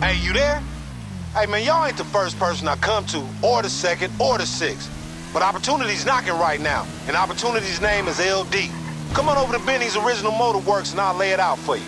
Hey, you there? Hey, man, y'all ain't the first person I come to, or the second, or the sixth. But opportunity's knocking right now, and opportunity's name is LD. Come on over to Benny's Original Motor Works, and I'll lay it out for you.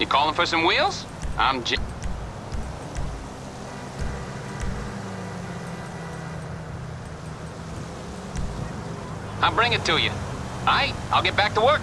You calling for some wheels? I'm Jim. I'll bring it to you. All right, I'll get back to work.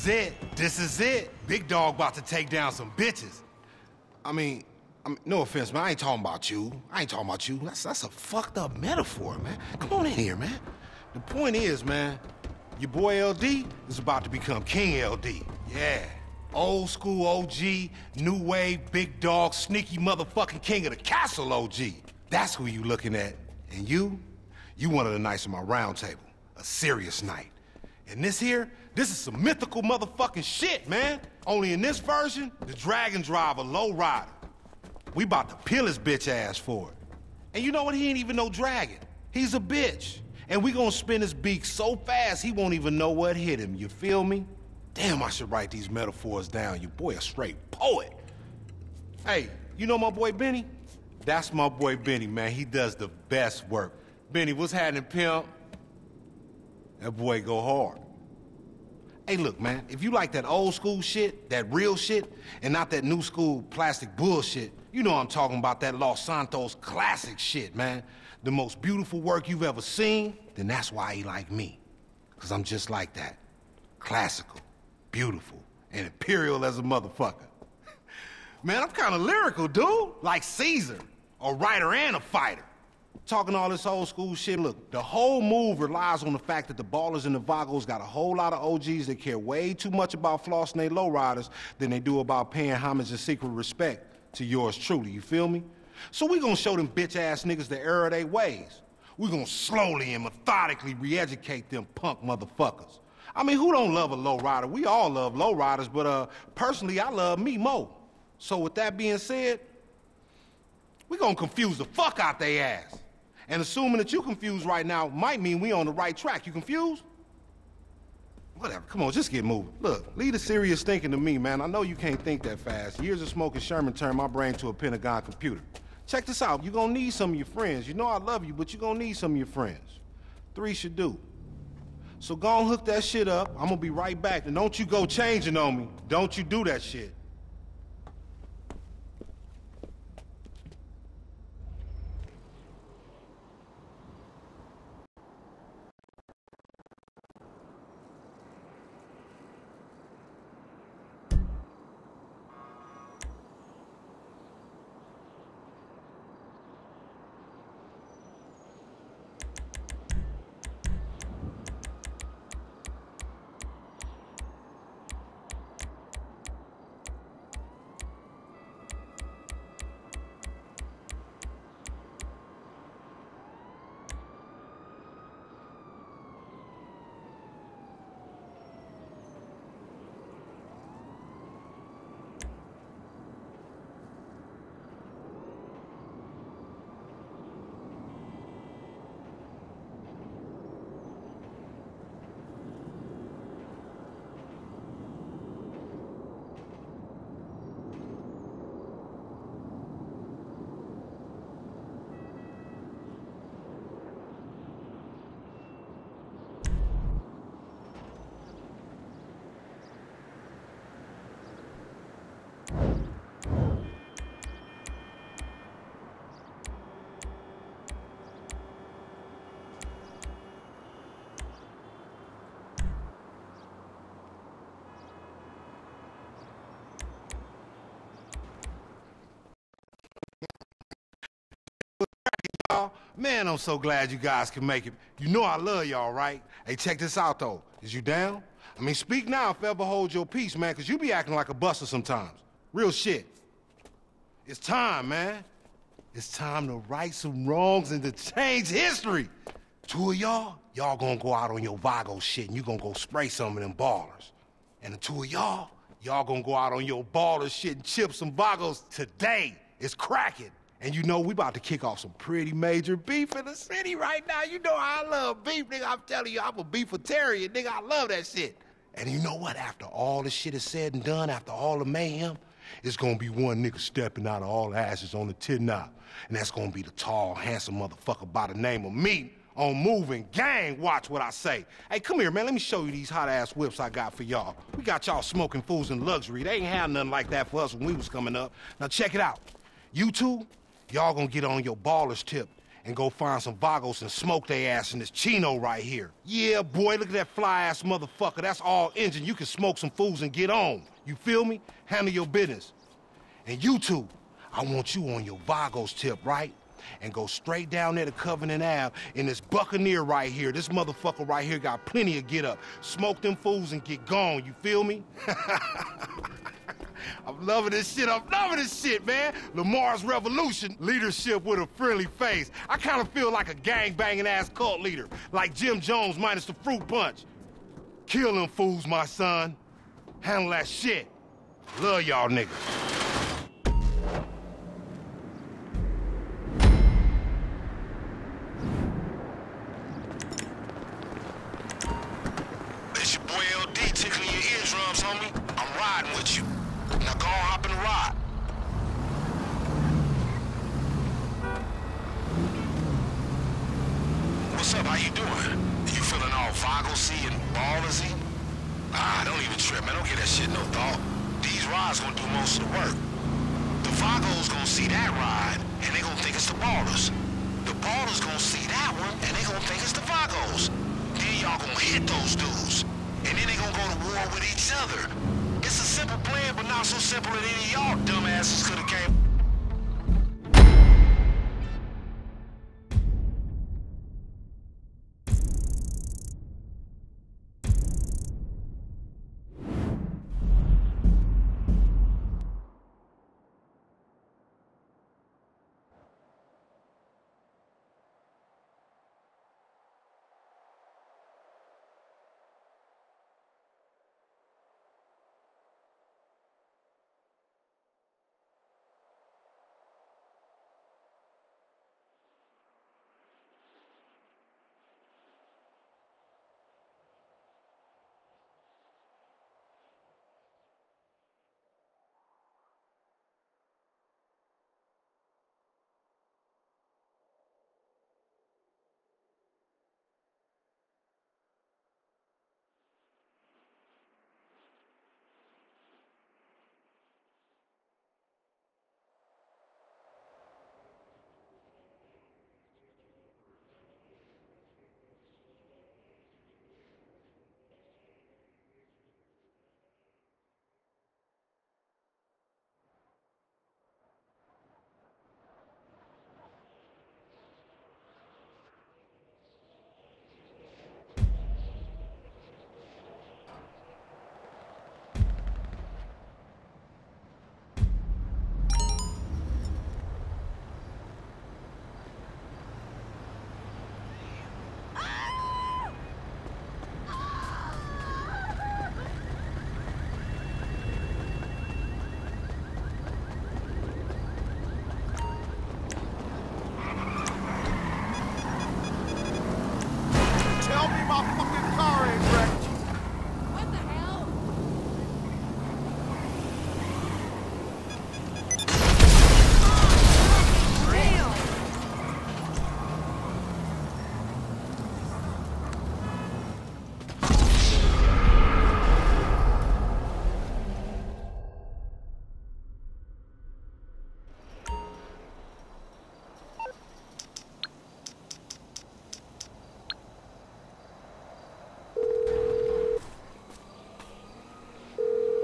is it. This is it. Big dog about to take down some bitches. I mean, no offense, man. I ain't talking about you. That's a fucked up metaphor, man. Come on in here, man. The point is, man, your boy LD is about to become King LD. Yeah. Old school OG, new wave, big dog, sneaky motherfucking king of the castle OG. That's who you looking at. And you one of the knights on my round table. A serious knight. And this is some mythical motherfucking shit, man. Only in this version, the dragon driver, low rider. We about to peel his bitch ass for it. And you know what? He ain't even no dragon. He's a bitch. And we gonna spin his beak so fast, he won't even know what hit him. You feel me? Damn, I should write these metaphors down. Your boy a straight poet. Hey, you know my boy Benny? That's my boy Benny, man. He does the best work. Benny, what's happening, pimp? That boy go hard. Hey, look, man, if you like that old school shit, that real shit, and not that new school plastic bullshit, you know I'm talking about that Los Santos classic shit, man. The most beautiful work you've ever seen, then that's why he like me. Because I'm just like that. Classical, beautiful, and imperial as a motherfucker. Man, I'm kind of lyrical, dude. Like Caesar, a writer and a fighter. Talking all this old school shit, look, the whole move relies on the fact that the ballers and the Vagos got a whole lot of OGs that care way too much about flossing they lowriders than they do about paying homage and secret respect to yours truly, you feel me? So we gonna show them bitch-ass niggas the error of their ways. We gonna slowly and methodically re-educate them punk motherfuckers. I mean, who don't love a lowrider? We all love lowriders, but personally, I love me more. So with that being said, we gonna confuse the fuck out they ass. And assuming that you confused right now might mean we on the right track. You confused? Whatever, come on, just get moving. Look, leave the serious thinking to me, man. I know you can't think that fast. Years of smoking Sherman turned my brain to a Pentagon computer. Check this out, you're gonna need some of your friends. You know I love you, but you're gonna need some of your friends. 3 should do. So go and hook that shit up. I'm gonna be right back. And don't you go changing on me. Don't you do that shit. Man, I'm so glad you guys can make it. You know I love y'all, right? Hey, check this out, though. Is you down? I mean, speak now if ever hold your peace, man, because you be acting like a buster sometimes. Real shit. It's time, man. It's time to right some wrongs and to change history. 2 of y'all gonna go out on your Vago shit, and you gonna go spray some of them ballers. And the 2 of y'all gonna go out on your baller shit and chip some Vagos today. It's cracking. And you know, we about to kick off some pretty major beef in the city right now. You know I love beef, nigga. I'm telling you, I'm a beefitarian, nigga. I love that shit. And you know what? After all this shit is said and done, after all the mayhem, it's gonna be one nigga stepping out of all ashes on the tin knob. And that's gonna be the tall, handsome motherfucker by the name of me on Moving Gang. Watch what I say. Hey, come here, man. Let me show you these hot-ass whips I got for y'all. We got y'all smoking fools in luxury. They ain't have nothing like that for us when we was coming up. Now check it out. You two, y'all gonna get on your ballers tip and go find some Vagos and smoke their ass in this Chino right here. Yeah, boy, look at that fly-ass motherfucker. That's all engine. You can smoke some fools and get on. You feel me? Handle your business. And you two, I want you on your Vagos tip, right? And go straight down there to Covenant Ave in this Buccaneer right here. This motherfucker right here got plenty of get up. Smoke them fools and get gone, you feel me? I'm loving this shit. I'm loving this shit, man. Lamar's revolution, leadership with a friendly face. I kind of feel like a gang-banging ass cult leader, like Jim Jones minus the fruit punch. Kill them fools, my son. Handle that shit. Love y'all niggas. How you doing? You feeling all vagosy and ballsy? Ah, don't even trip, man. Don't give that shit no thought. These rides gonna do most of the work. The Vagos gonna see that ride, and they gonna think it's the ballers. The ballers gonna see that one, and they gonna think it's the Vagos. Then y'all gonna hit those dudes. And then they gonna go to war with each other. It's a simple plan, but not so simple that any of y'all dumbasses could've came.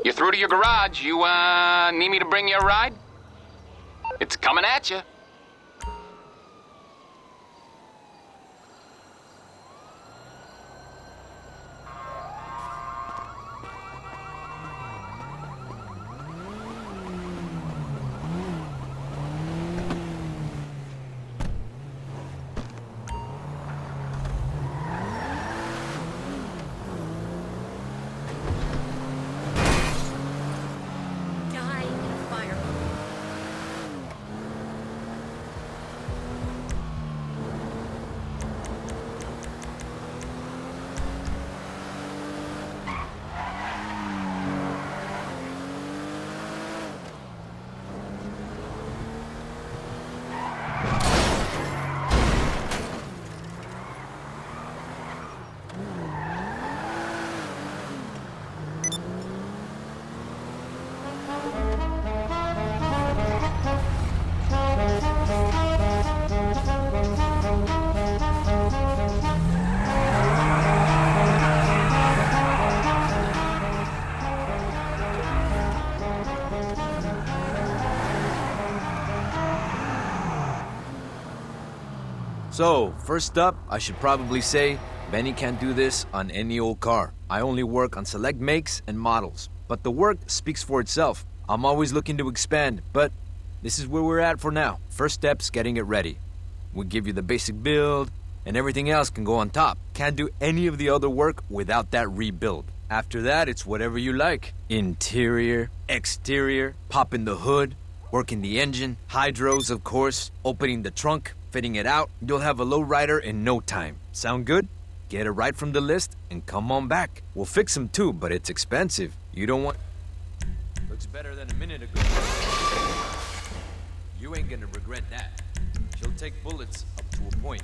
You're through to your garage. You, need me to bring you a ride? It's coming at you. So, first up, I should probably say, Benny can't do this on any old car. I only work on select makes and models. But the work speaks for itself. I'm always looking to expand, but this is where we're at for now. First step's getting it ready. We'll give you the basic build, and everything else can go on top. Can't do any of the other work without that rebuild. After that, it's whatever you like. Interior, exterior, popping the hood, working the engine, hydros, of course, opening the trunk, fitting it out. You'll have a lowrider in no time. Sound good? Get it right from the list and come on back. We'll fix them too, but it's expensive. You don't want... Looks better than a minute ago. You ain't gonna regret that. She'll take bullets up to a point.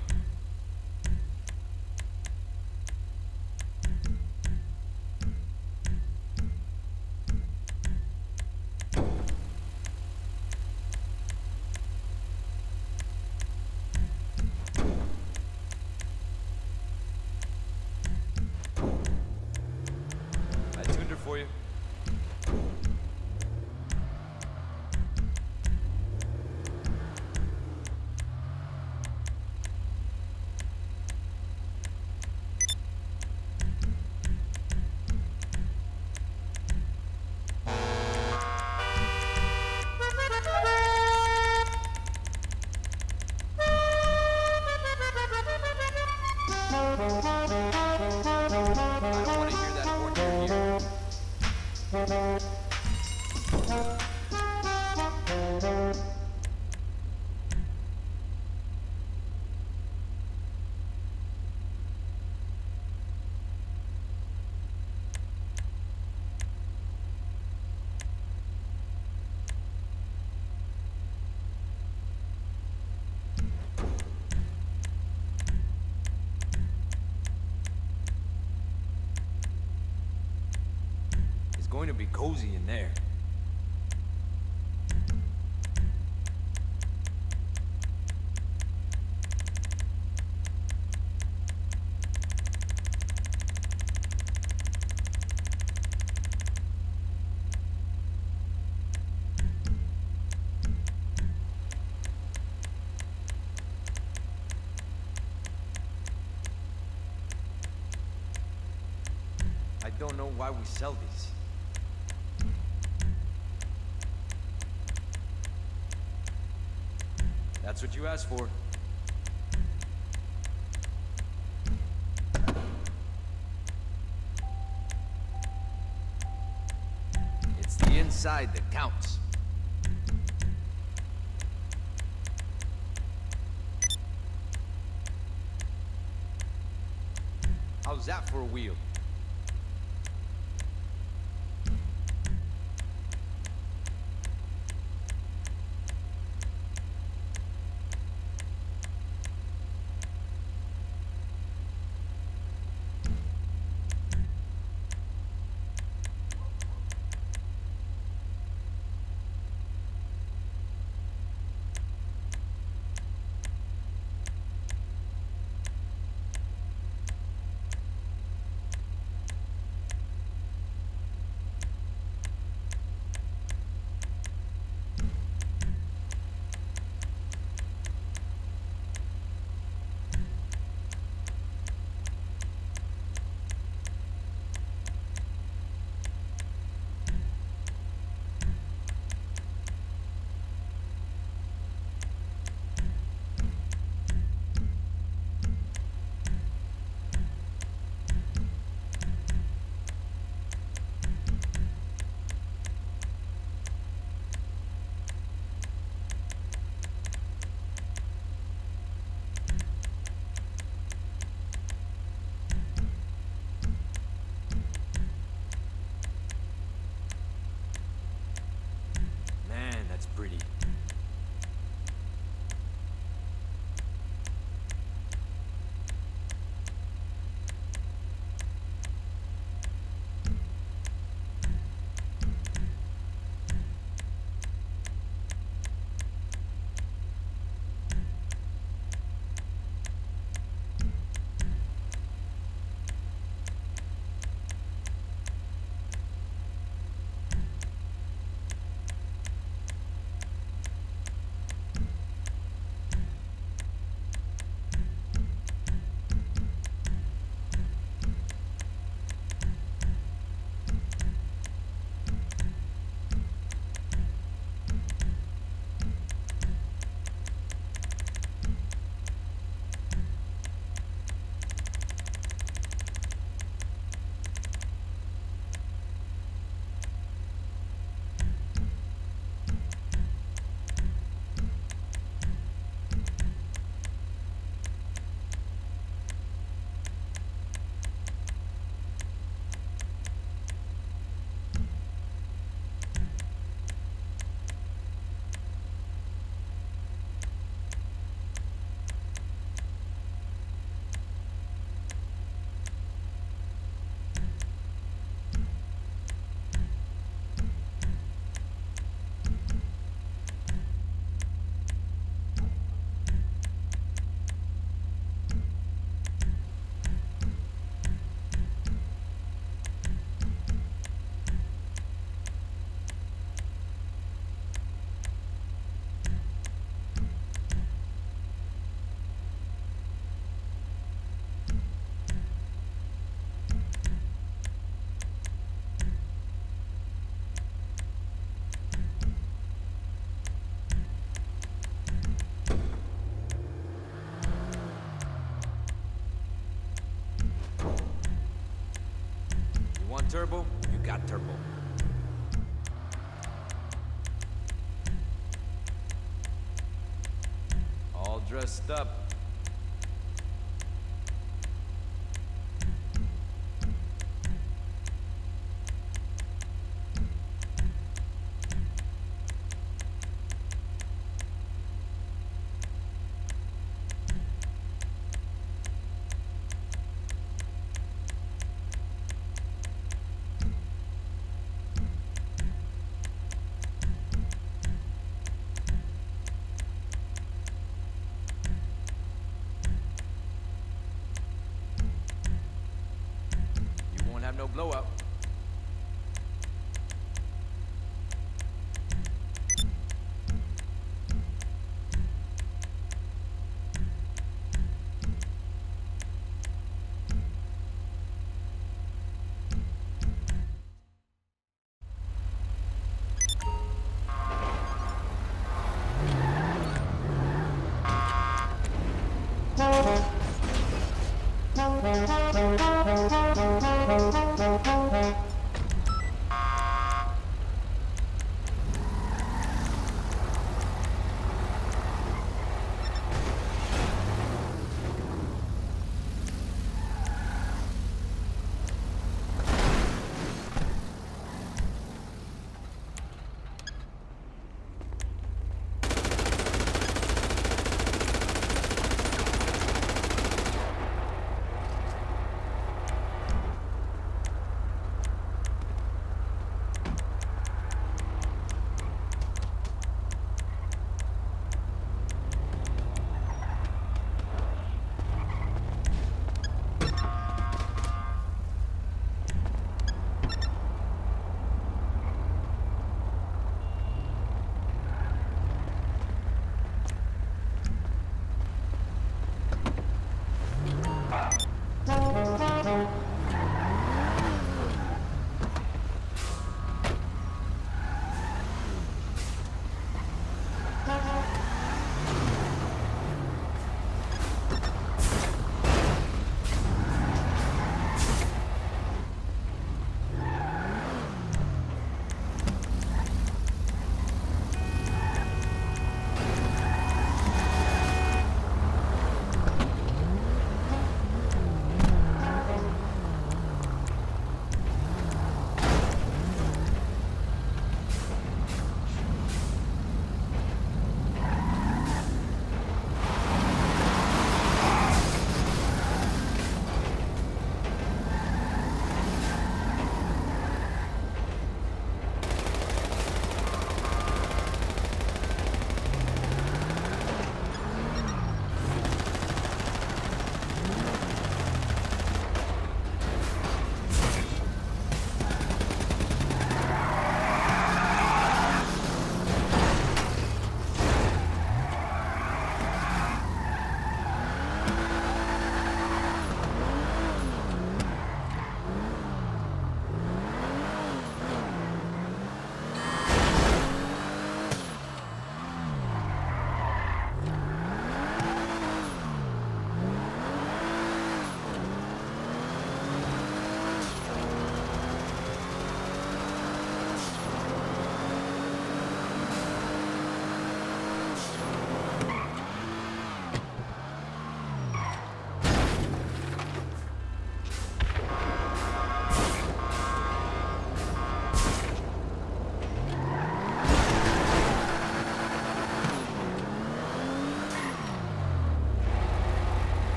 It's going to be cozy in there. I don't know why we sell these. That's what you asked for. It's the inside that counts. How's that for a wheel? turbo, you got turbo. All dressed up. No blowout.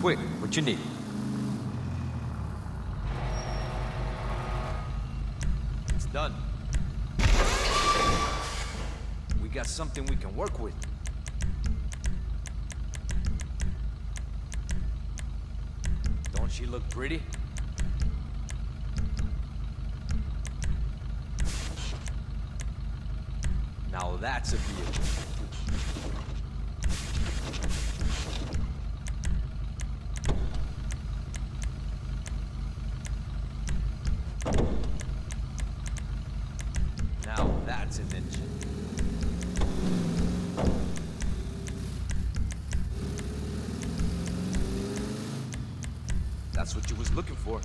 Quick, what you need? It's done. We got something we can work with. Don't she look pretty? Now that's a vehicle. Now that's an engine. That's what you was looking for.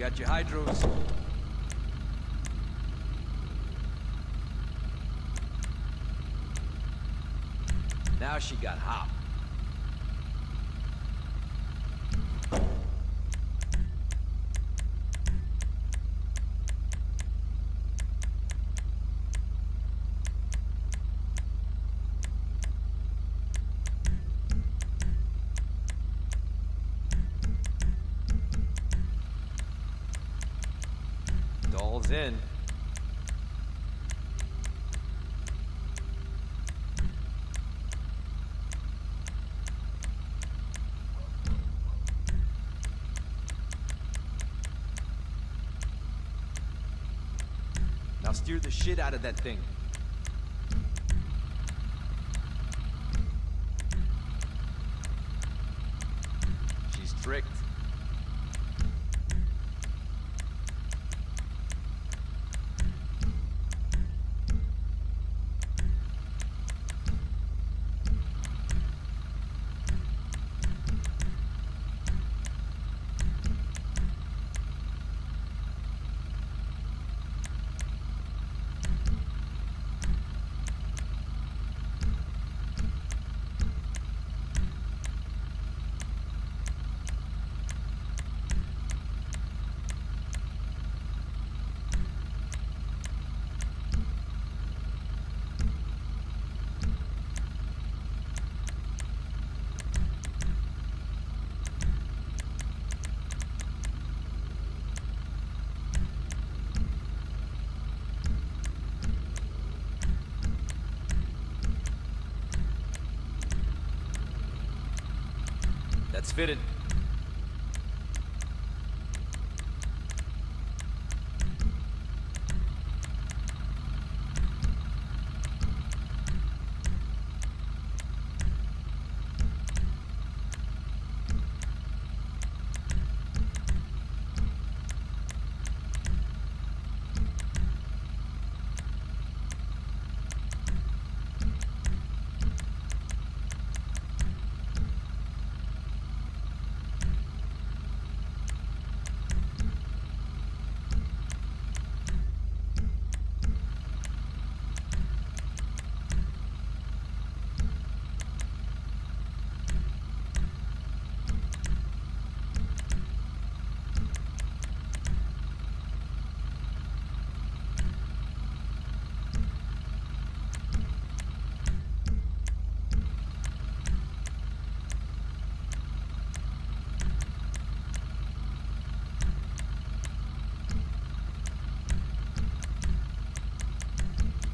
Got your hydros. Now she got hop. In. Now steer the shit out of that thing. She's tricked. That's fitted.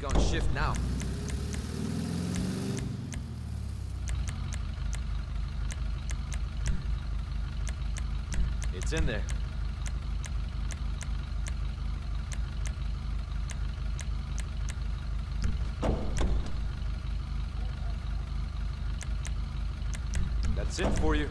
Gonna shift now. It's in there. That's it for you.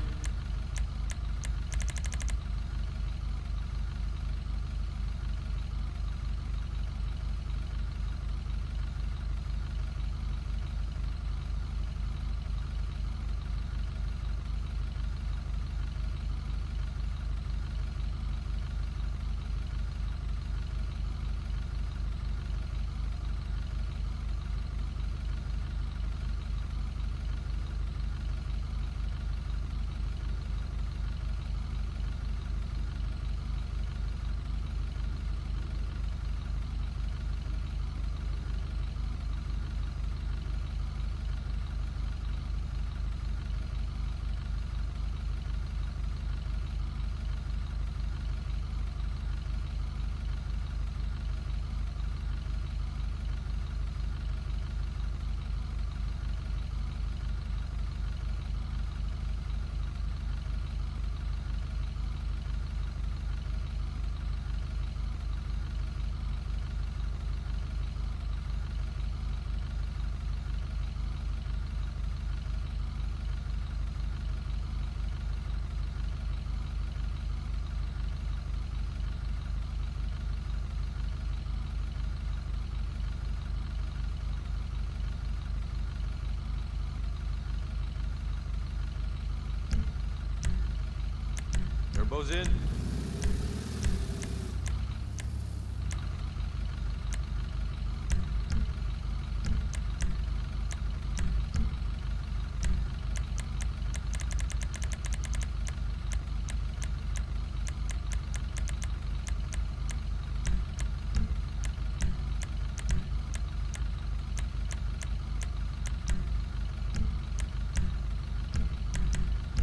Bows in.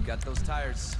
Got those tires.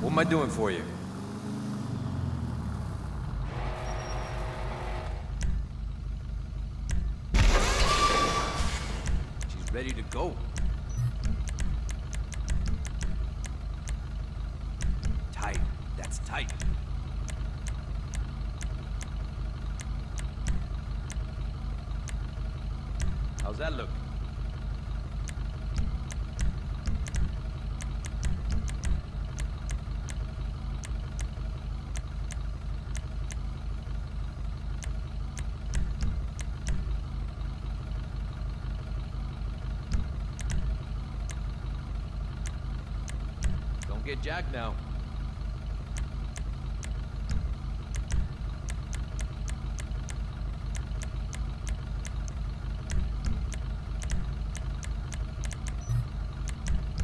What am I doing for you? She's ready to go. Tight. That's tight. How's that look? Get Jack now.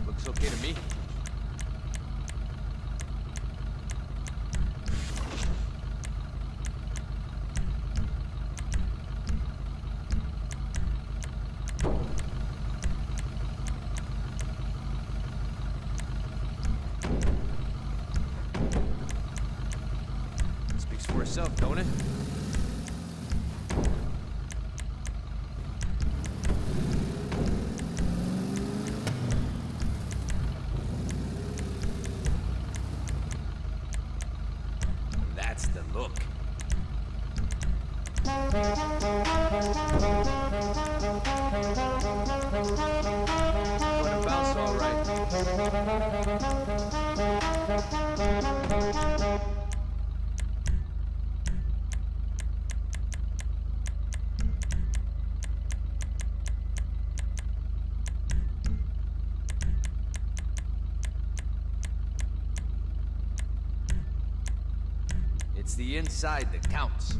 Looks okay to me. for itself, don't it? That's the look. Gonna bounce all right. It's the inside that counts.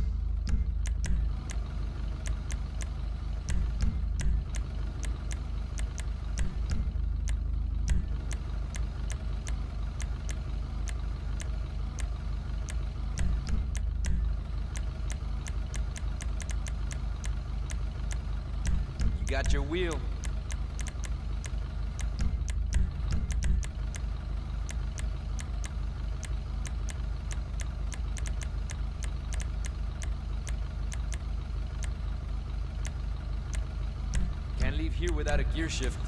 You got your wheel. Here without a gear shift.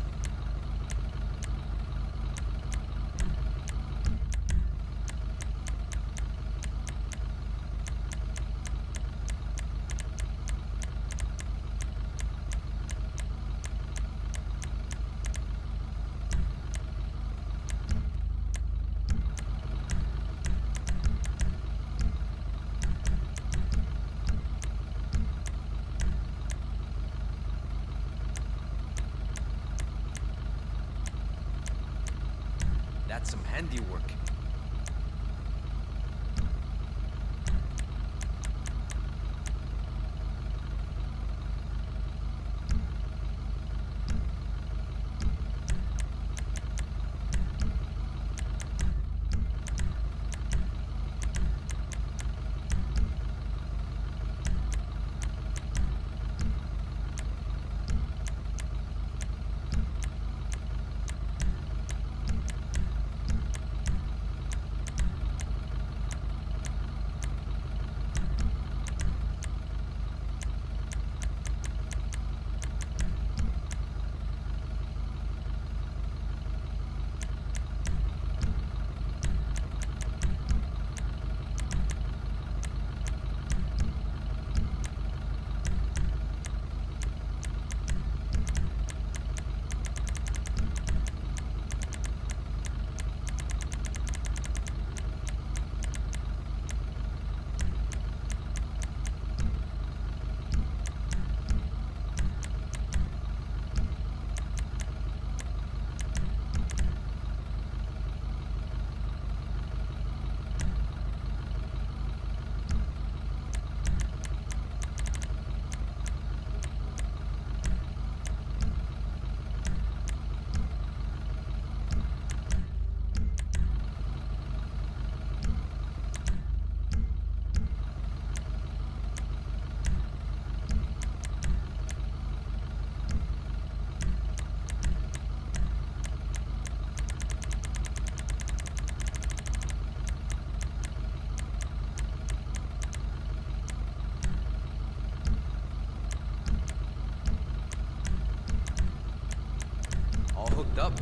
That's some handiwork. Up.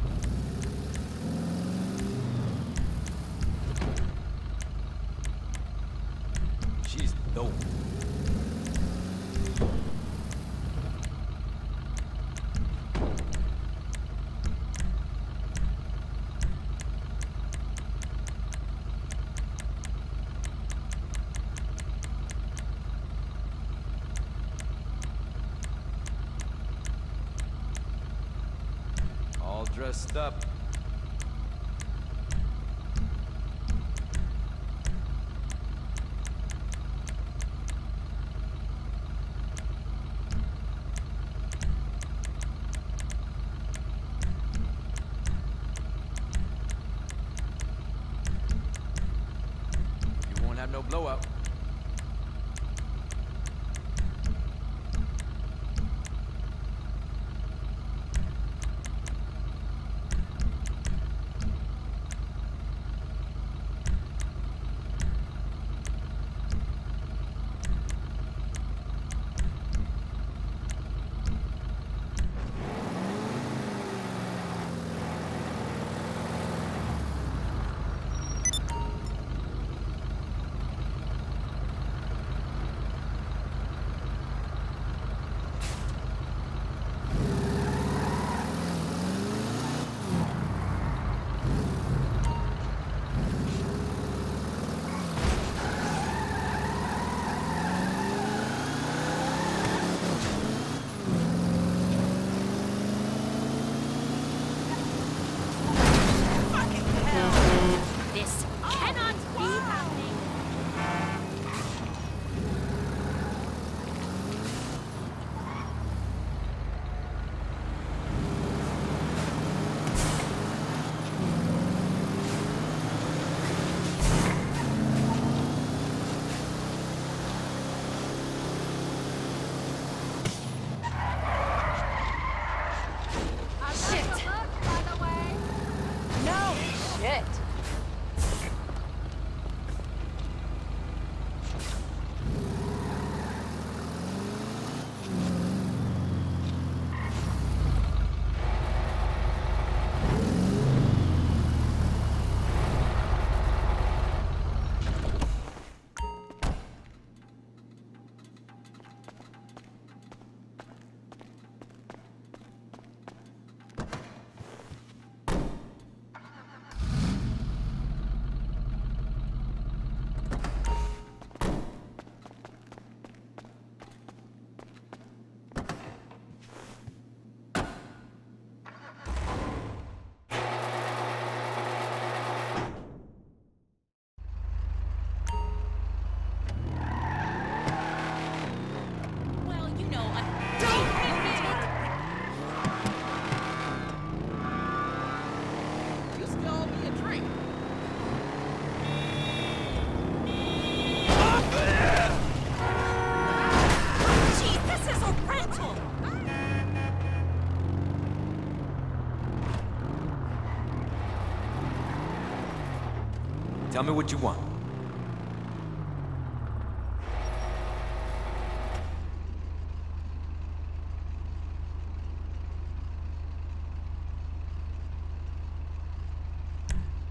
She's dope. Dressed up. You won't have no blowout. me what you want.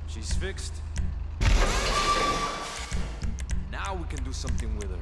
She's fixed. Now we can do something with her.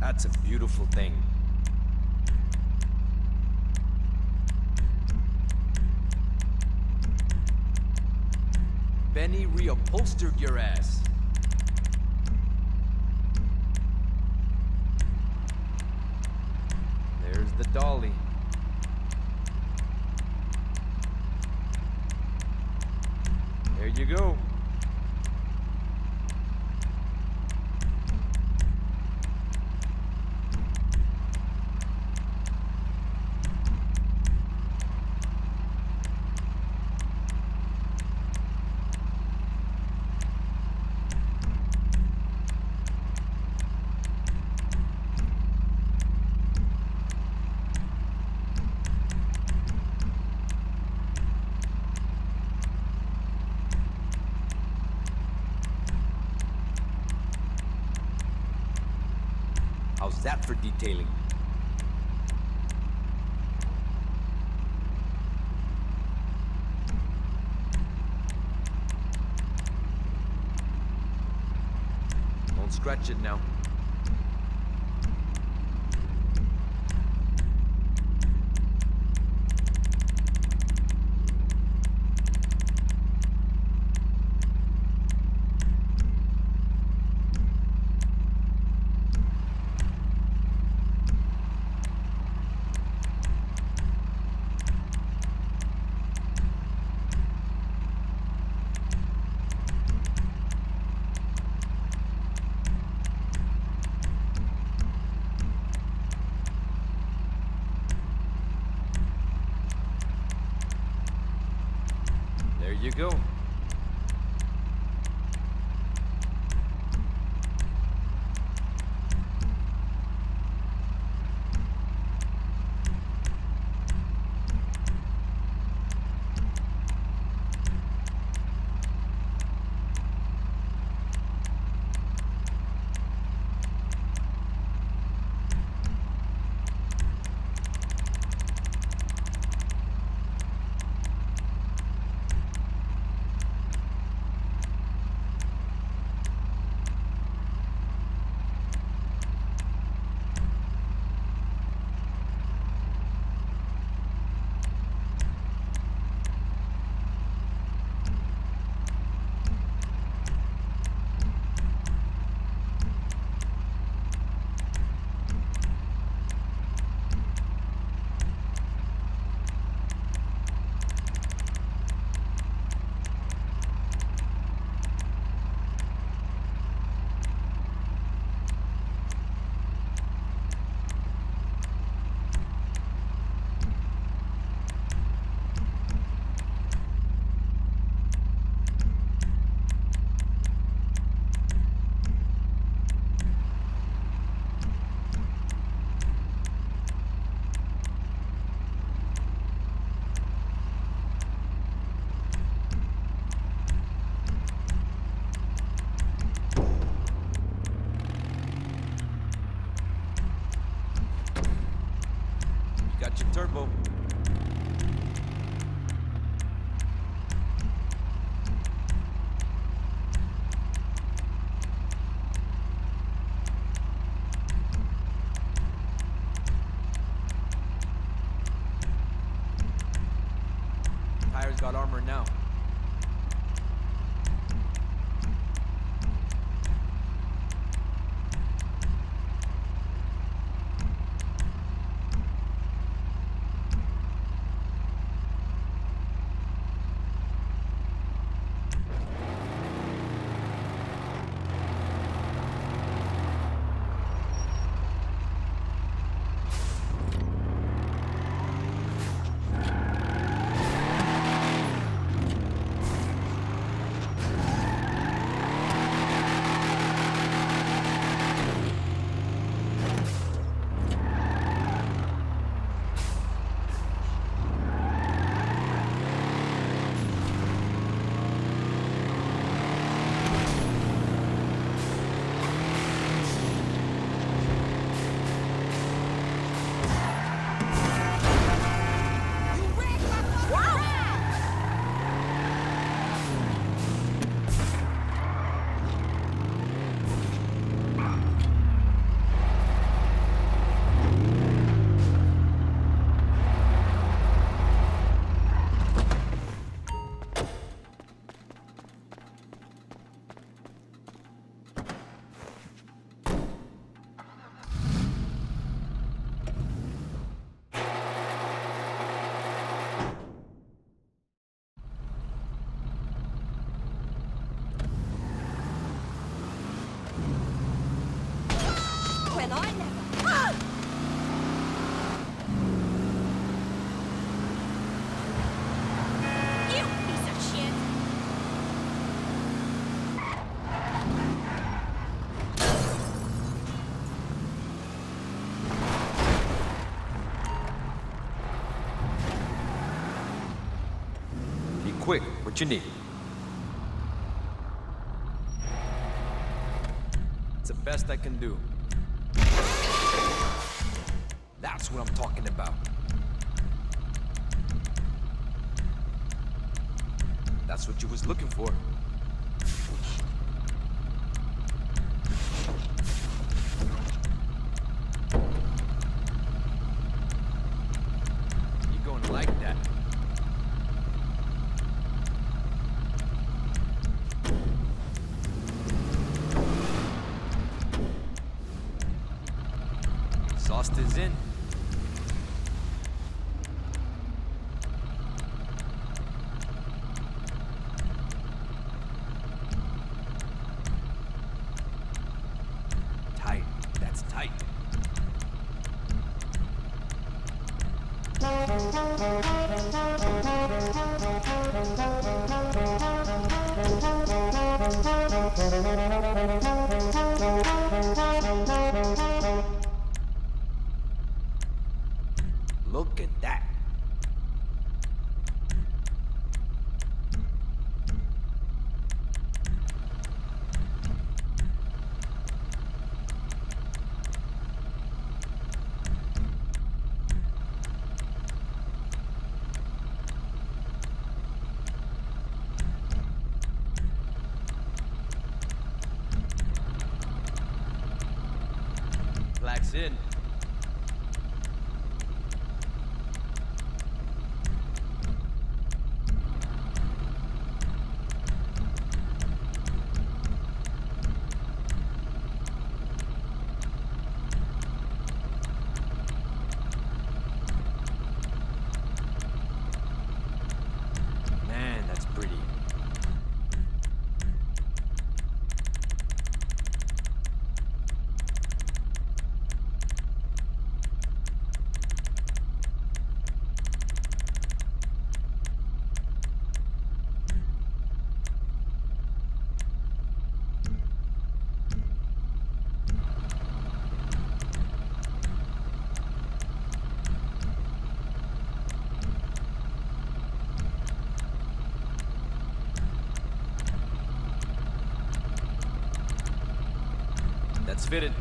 That's a beautiful thing. Benny reupholstered your ass. There's the dolly. There you go. That for detailing. Don't scratch it now. You go. Got your turbo. Tires Quick, what you need? It's the best I can do. That's what I'm talking about. That's what you was looking for. You're going to like that. Is in. Tight. That's tight. Look at that. Blacks in. That's fitted.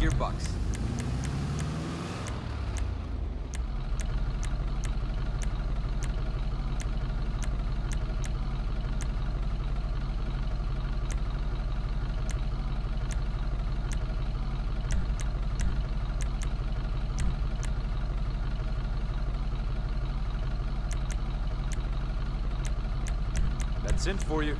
Gearbox. That's in for you.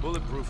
Bulletproof.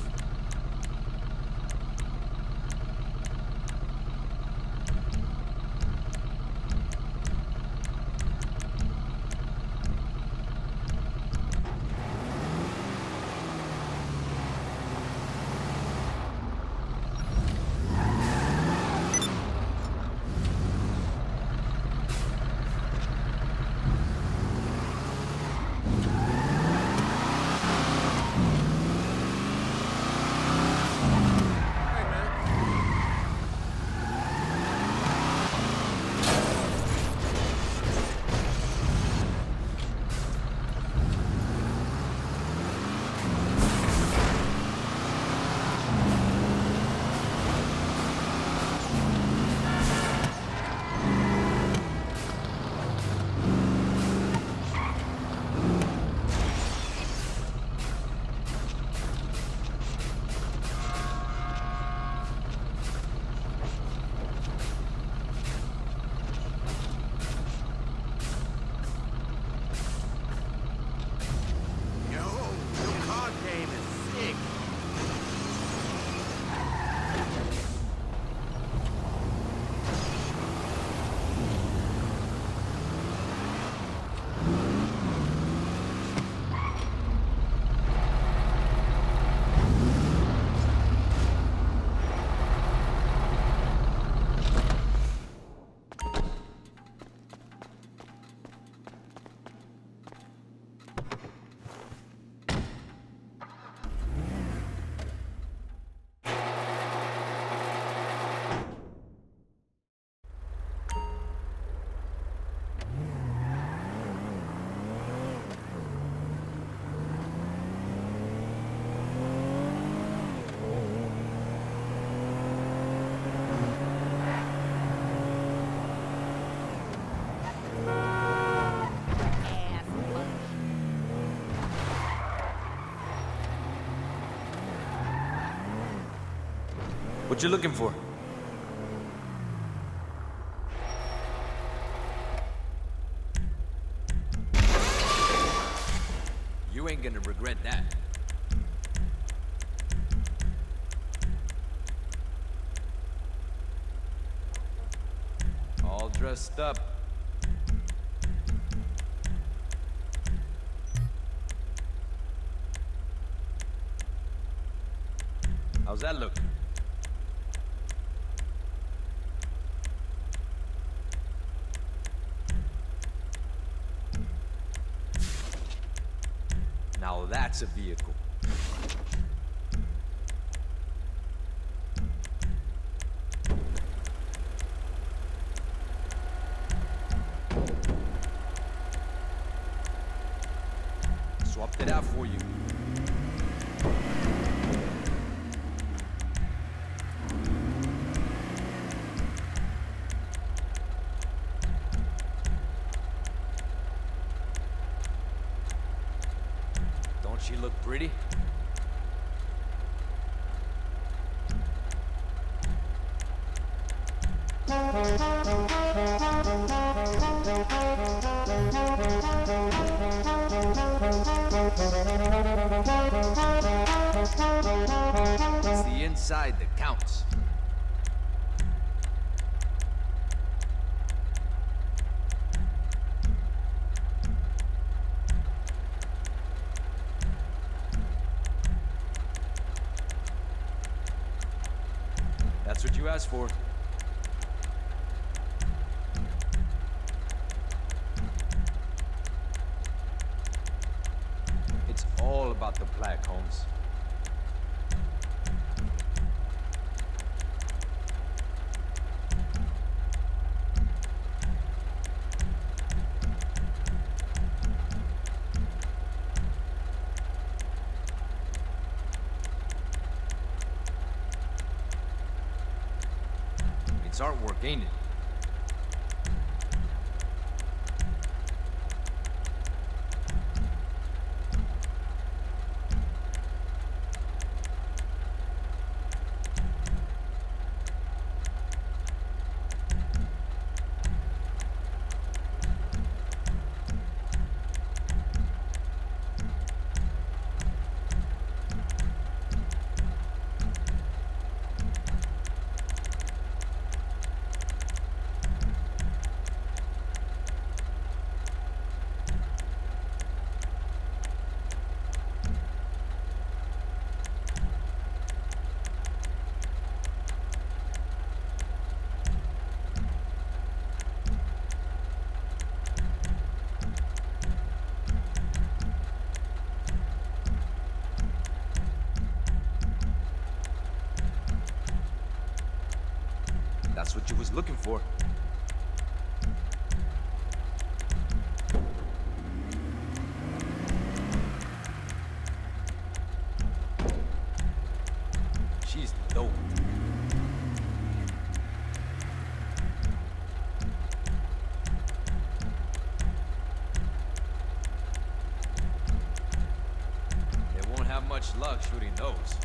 What you looking for? You ain't gonna regret that. All dressed up. How's that look? Now that's a vehicle. Swapped it out for you. She look pretty. It's the inside that counts. That's what you asked for. It's all about the plaque, Holmes. It's artwork, ain't it? That's what you was looking for. She's dope. They won't have much luck shooting those.